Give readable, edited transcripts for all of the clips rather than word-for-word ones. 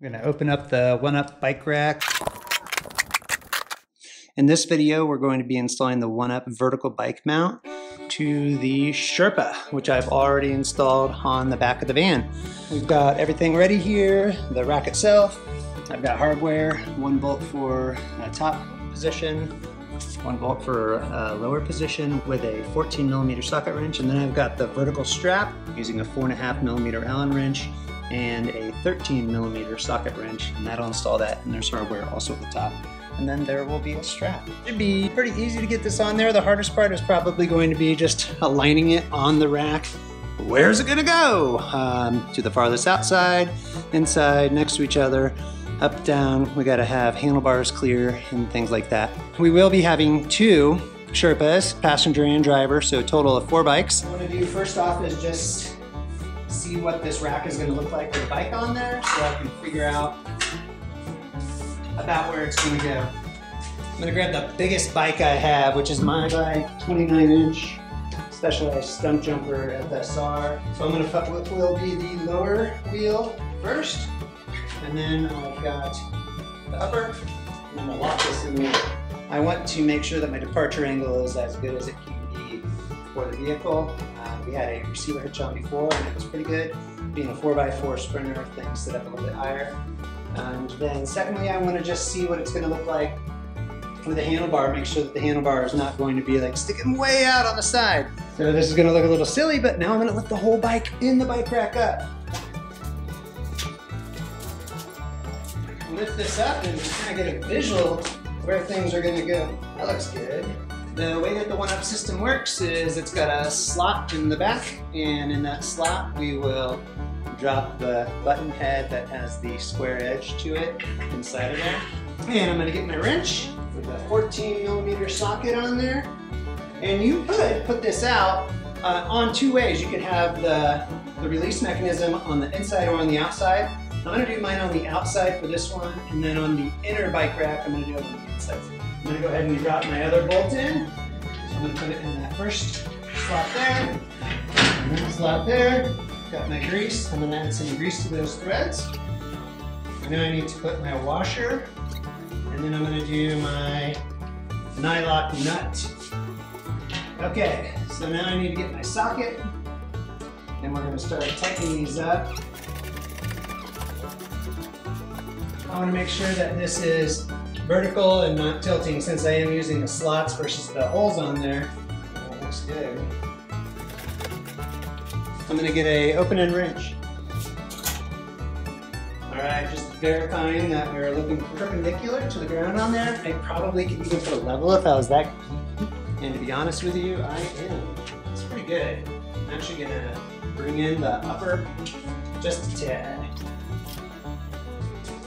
We're going to open up the 1Up bike rack. In this video, we're going to be installing the 1Up vertical bike mount to the Sherpa, which I've already installed on the back of the van. We've got everything ready here, the rack itself. I've got hardware, 1 bolt for top position, 1 bolt for lower position with a 14mm socket wrench, and then I've got the vertical strap using a 4.5mm Allen wrench and a 13mm socket wrench, and that'll install that, and there's hardware also at the top. And then there will be a strap. It'd be pretty easy to get this on there. The hardest part is probably going to be just aligning it on the rack. Where's it gonna go? To the farthest outside, inside, next to each other, up, down. We gotta have handlebars clear and things like that. We will be having 2 Sherpas, passenger and driver, so a total of 4 bikes. What I'm gonna do first off is just see what this rack is gonna look like with a bike on there so I can figure out about where it's gonna go. I'm gonna grab the biggest bike I have, which is my bike, 29-inch Specialized Stumpjumper FSR. So I'm gonna put what will be the lower wheel first, and then I've got the upper, and I'm gonna lock this in there. I want to make sure that my departure angle is as good as it can be for the vehicle. We had a receiver hitch on before, and it was pretty good. Being a 4x4 Sprinter, things set up a little bit higher. And then secondly, I want to just see what it's going to look like with the handlebar, make sure that the handlebar is not going to be like sticking way out on the side. So this is going to look a little silly, but now I'm going to lift the whole bike in the bike rack up. Lift this up and kind of get a visual where things are going to go. That looks good. The way that the 1Up system works is it's got a slot in the back, and in that slot we will drop the button head that has the square edge to it inside of there. And I'm going to get my wrench with a 14mm socket on there. And you could put this out on 2 ways. You could have the release mechanism on the inside or on the outside. I'm going to do mine on the outside for this one, and then on the inner bike rack I'm going to do it on the inside. I'm going to go ahead and drop my other bolt in. So I'm going to put it in that first slot there, and then slot there. Got my grease. I'm going to add some grease to those threads. Now I need to put my washer, and then I'm going to do my nylock nut. Okay, so now I need to get my socket, and we're going to start tightening these up. I want to make sure that this is vertical and not tilting, since I am using the slots versus the holes on there. That looks good. I'm going to get a open-end wrench. Alright, just verifying that we're looking perpendicular to the ground on there. I probably could even put a level if I was that geeky. And to be honest with you, I am. It's pretty good. I'm actually going to bring in the upper just a tad.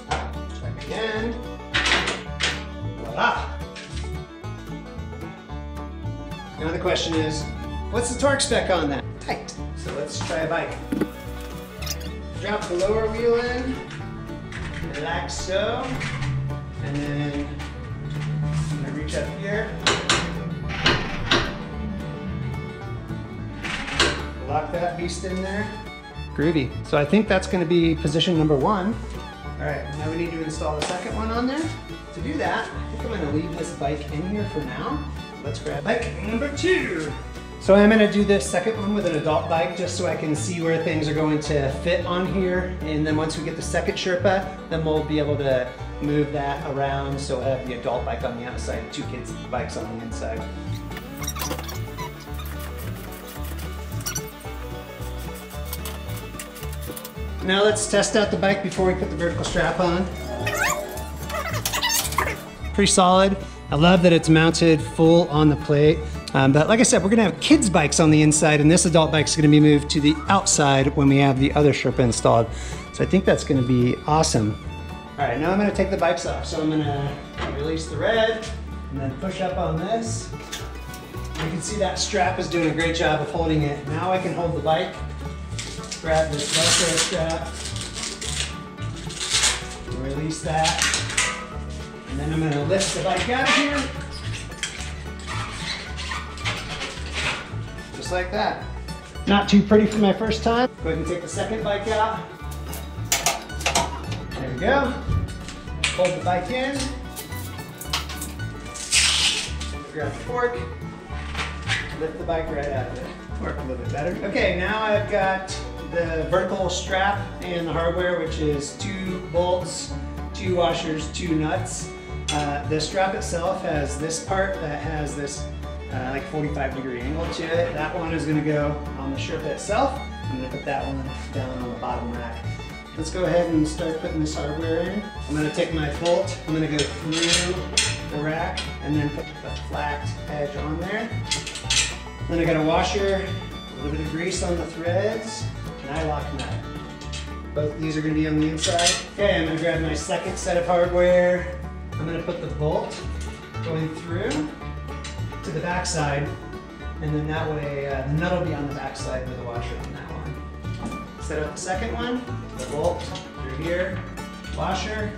Check again. Voila! Now the question is, what's the torque spec on that? Tight. So let's try a bike. Drop the lower wheel in, like so, and then I'm going to reach up here, lock that beast in there. Groovy. So I think that's going to be position number 1. Alright, now we need to install the second one on there. To do that, I think I'm going to leave this bike in here for now. Let's grab bike number 2. So I'm gonna do this second one with an adult bike just so I can see where things are going to fit on here. And then once we get the second Sherpa, then we'll be able to move that around. So we'll have the adult bike on the outside, 2 kids' bikes on the inside. Now let's test out the bike before we put the vertical strap on. Pretty solid. I love that it's mounted full on the plate. But like I said, we're going to have kids' bikes on the inside, and this adult bike's going to be moved to the outside when we have the other Sherpa installed. So I think that's going to be awesome. All right, now I'm going to take the bikes off. So I'm going to release the red and then push up on this. You can see that strap is doing a great job of holding it. Now I can hold the bike, grab this velcro strap, release that, and then I'm going to lift the bike out of here. Like that. Not too pretty for my first time. Go ahead and take the second bike out. There we go. Hold the bike in. Grab the fork. Lift the bike right out of it. Work a little bit better. Okay, now I've got the vertical strap and the hardware, which is 2 bolts, 2 washers, 2 nuts. The strap itself has this part that has this like 45-degree angle to it. That one is going to go on the Sherpa itself. I'm going to put that one down on the bottom rack. Let's go ahead and start putting this hardware in. I'm going to take my bolt, I'm going to go through the rack and then put the flat edge on there. Then I got a washer, a little bit of grease on the threads, and I lock nut. Both these are going to be on the inside. Okay, I'm going to grab my second set of hardware. I'm going to put the bolt going through to the back side, and then that way the nut will be on the back side with the washer on that one. Set up the second one, the bolt through here, washer,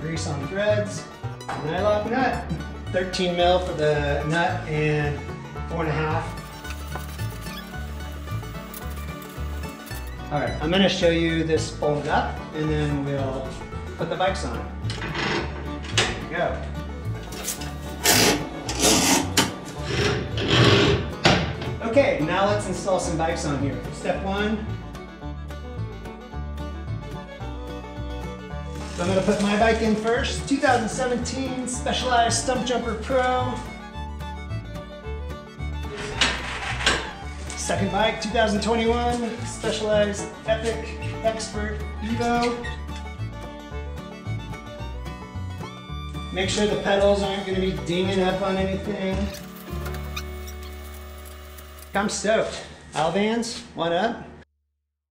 grease on threads, and I lock nut. 13 mil for the nut and 4.5. All right, I'm going to show you this folded up, and then we'll put the bikes on. There we go. Okay, now let's install some bikes on here. Step one. So I'm going to put my bike in first. 2017 Specialized Stumpjumper Pro. Second bike, 2021 Specialized Epic Expert Evo. Make sure the pedals aren't going to be dinging up on anything. I'm stoked. Owl Vans, 1Up.